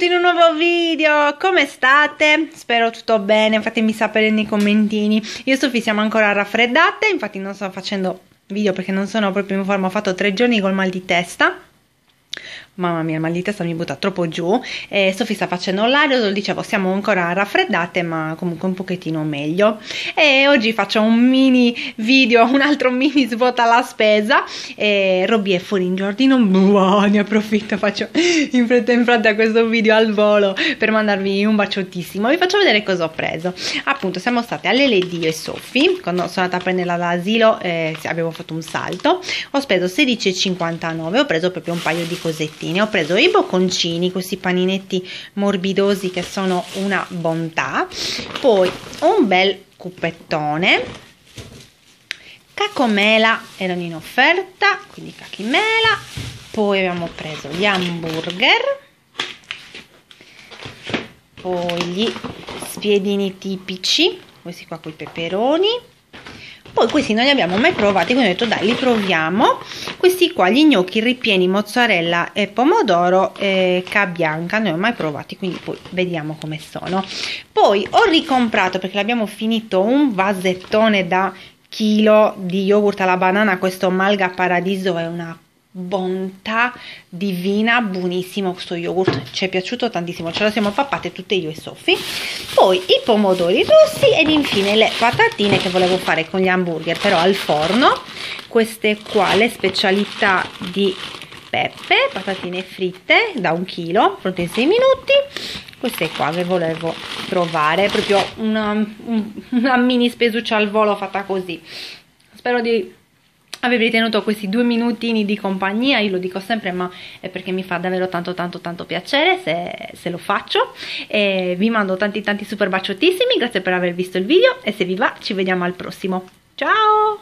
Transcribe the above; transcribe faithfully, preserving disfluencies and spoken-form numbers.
benvenuti in un nuovo video. Come state? Spero tutto bene, fatemi sapere nei commentini. Io e Sofì siamo ancora raffreddate, infatti non sto facendo video perché non sono proprio in forma, ho fatto tre giorni col mal di testa. Mamma mia, il mal di testa mi butta troppo giù. eh, Sofì sta facendo l'aerosol, dicevo, siamo ancora raffreddate ma comunque un pochettino meglio. E oggi faccio un mini video, un altro mini svuota la spesa. eh, Robby è fuori in giardino. Buah, ne approfitto, faccio in fretta in fretta questo video al volo per mandarvi un baciottissimo. Vi faccio vedere cosa ho preso. Appunto, siamo state alle Lady io e Sofì. Quando sono andata a prenderla all'asilo eh, abbiamo fatto un salto. Ho speso sedici e cinquantanove, ho preso proprio un paio di cosettine. Ho preso i bocconcini, questi paninetti morbidosi che sono una bontà, poi un bel cupettone, cacomela erano in offerta, quindi cacchimela, poi abbiamo preso gli hamburger, poi gli spiedini tipici, questi qua con i peperoni. Poi questi non li abbiamo mai provati, quindi ho detto dai, li proviamo. Questi qua, gli gnocchi ripieni mozzarella e pomodoro e ca bianca, non li ho mai provati, quindi poi vediamo come sono. Poi ho ricomprato, perché l'abbiamo finito, un vasettone da chilo di yogurt alla banana. Questo Malga Paradiso è una bontà divina, buonissimo questo yogurt, ci è piaciuto tantissimo, ce lo siamo pappate tutte io e Sofì. Poi i pomodori rossi ed infine le patatine che volevo fare con gli hamburger però al forno, queste qua, le specialità di Peppe, patatine fritte da un chilo, pronte in sei minuti. Queste qua che volevo provare, proprio una, una mini spesuccia al volo fatta così. Spero di avrei tenuto questi due minutini di compagnia, io lo dico sempre ma è perché mi fa davvero tanto tanto tanto piacere se, se lo faccio. E vi mando tanti tanti super baciottissimi, grazie per aver visto il video e se vi va ci vediamo al prossimo, ciao!